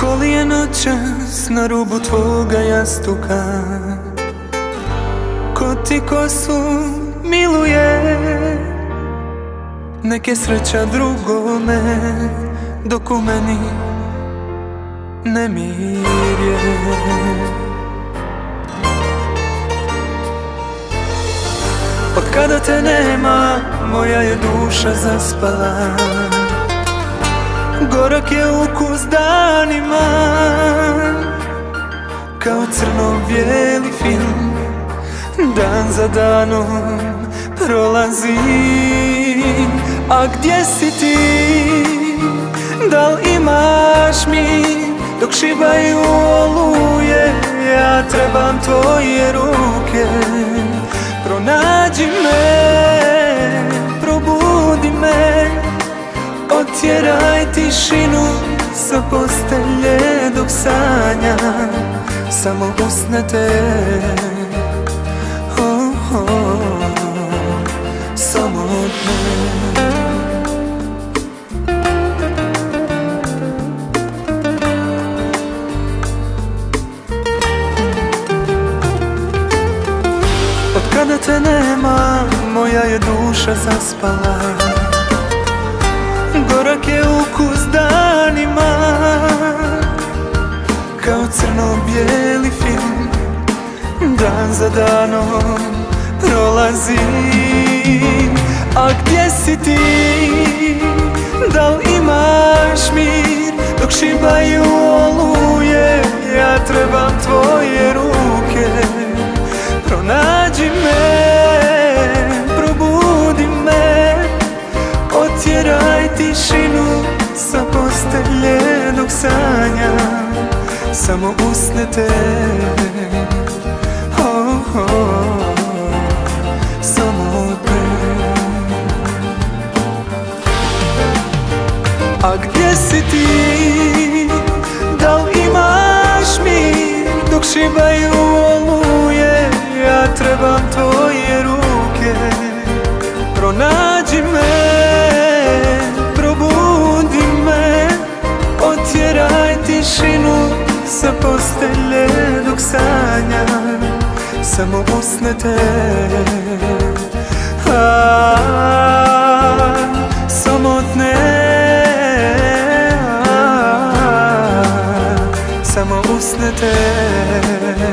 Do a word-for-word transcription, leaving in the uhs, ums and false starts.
Koli je noćas na rubu tvoga jastuka, ko ti kosu miluje, nek je sreća drugome, dok u meni nemir je. Od kada te nema, moja je duša zaspala, gorak je ukus danima, kao crno-bijeli film, dan za danom prolazi. A gdje si ti, dal imaš mi, dok šibaju oluje, ja trebam tvoje ruke. Pronađi me, probudi me, otjeraj tišinu sa postelje dok sanjam samo usne te. Oh, oh, samo odme. Od kada te nema, moja je duša zaspala, gorak je ukus danima, kao crno-bijeli film, dan za danom prolazi. A gdje si ti, dal imaš mir, dok šibaju oluje, ja trebam tvoje ruke. Pronađi me, probudi me, otjeraj tišinu sa postelje dok sanjam samo usne te. Oh, oh, samo te. A gdje si ti, dal imaš mi, dok šibaju oluje, ja trebam tvoje ruke. Pronađi me, probudi me, otjeraj tišinu sa postelje dok sanjam samo usne te. Samotne, samo usne te.